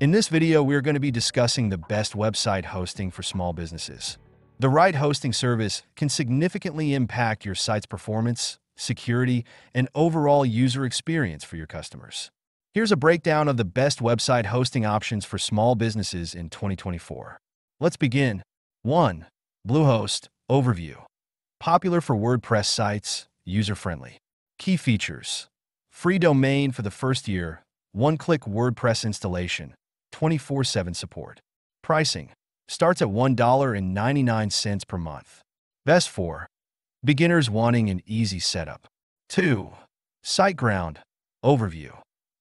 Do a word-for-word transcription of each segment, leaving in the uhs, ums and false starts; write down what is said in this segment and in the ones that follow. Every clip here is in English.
In this video, we are going to be discussing the best website hosting for small businesses. The right hosting service can significantly impact your site's performance, security, and overall user experience for your customers. Here's a breakdown of the best website hosting options for small businesses in twenty twenty-four. Let's begin. one. Bluehost Overview. Popular for WordPress sites, user-friendly. Key features. Free domain for the first year, one-click WordPress installation, twenty-four seven support. Pricing. Starts at one dollar and ninety-nine cents per month. Best for beginners wanting an easy setup. two. SiteGround Overview.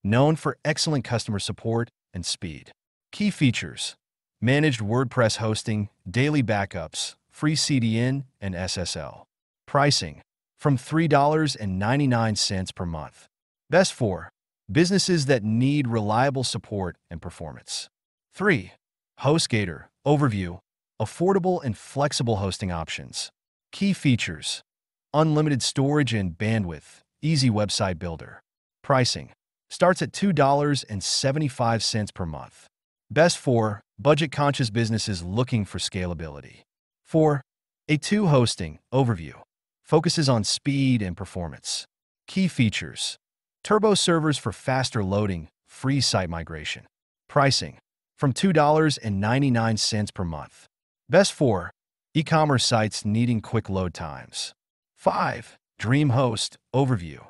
Known for excellent customer support and speed. Key features. Managed WordPress hosting, daily backups, free C D N, and S S L. Pricing. From three dollars and ninety-nine cents per month. Best for businesses that need reliable support and performance. three. HostGator Overview. Affordable and flexible hosting options. Key features. Unlimited storage and bandwidth. Easy website builder. Pricing. Starts at two dollars and seventy-five cents per month. Best for budget-conscious businesses looking for scalability. four. A two Hosting Overview. Focuses on speed and performance. Key features. Turbo servers for faster loading, free site migration. Pricing. From two dollars and ninety-nine cents per month. Best for e-commerce sites needing quick load times. five. DreamHost Overview.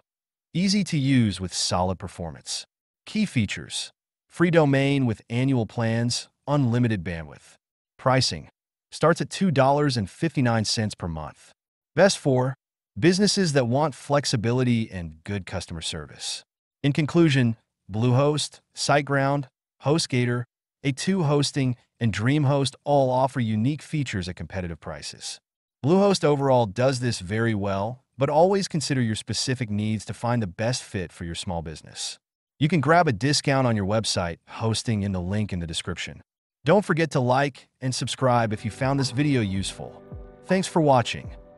Easy to use with solid performance. Key features. Free domain with annual plans, unlimited bandwidth. Pricing. Starts at two dollars and fifty-nine cents per month. Best for businesses that want flexibility and good customer service. In conclusion, Bluehost, SiteGround, HostGator, A two Hosting, and DreamHost all offer unique features at competitive prices. Bluehost overall does this very well, but always consider your specific needs to find the best fit for your small business. You can grab a discount on your website hosting in the link in the description. Don't forget to like and subscribe if you found this video useful. Thanks for watching.